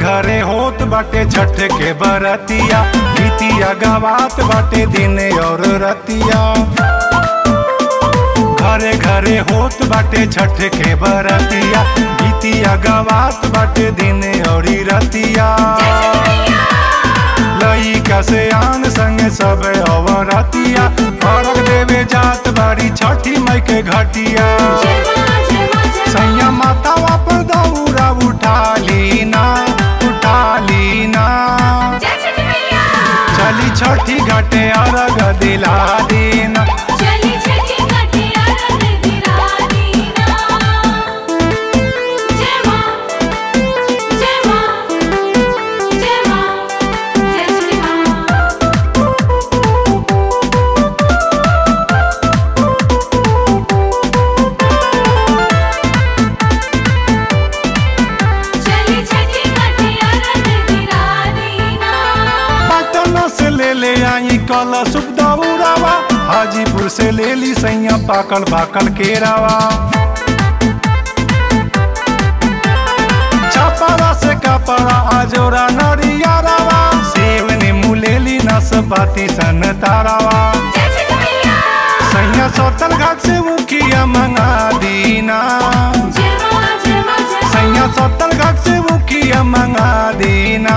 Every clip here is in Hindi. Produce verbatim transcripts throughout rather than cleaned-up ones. घरे होत बाटे छठ के बरतिया, गीतिया गवात बाटे दिन और रतिया। घरे घरे होत बाटे छठ के बरतिया, गीतिया गवात बाटे दिन और रतिया। लइका से आन संगे सब अवरतिया, अरघ देवे जात बाड़ी छठी माई के घटिया। सैया मातावा पर दौरा उठा लीना, उठा लीना। चली छठी घाटे अरघ दिला देना। हाजीपुर से ले ली सैया पाकल पाकल के रवा। छपरा से कपड़ा आजोरा नरिया रवा, सेव ने मुले ली नाशपाती सन तारावा। सैया सौतल घाट से मुखिया मंगा दीना, सैया सौतल घाट से मुखिया मंगा दीना।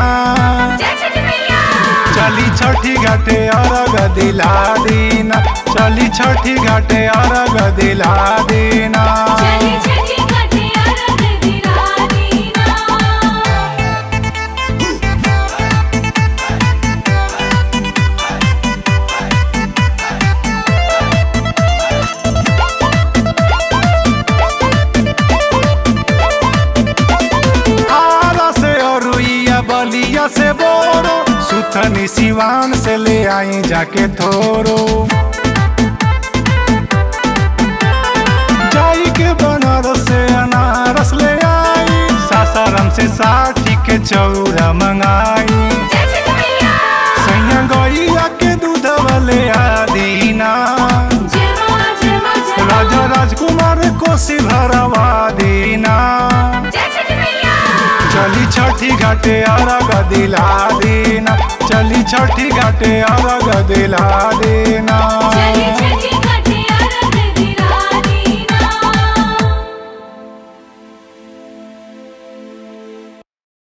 चली छठी घाटे अरघ दिला देना, चली छठी घाटे अरघ दिला देना। आरा से अरुइया बलिया से बोरो, सुथनी सिवान से ले आई जाके थोरो। जाई के बनारस से अनारस ले आई, सासाराम से साठी के चौरा मंगाई। सैया गौया के दूधवा ले आदीना, राजा राजकुमार को सिधरवा देना। चली छठी घाटे अरघ दिला देना, चली छठी घाटे अरघ दिला देना।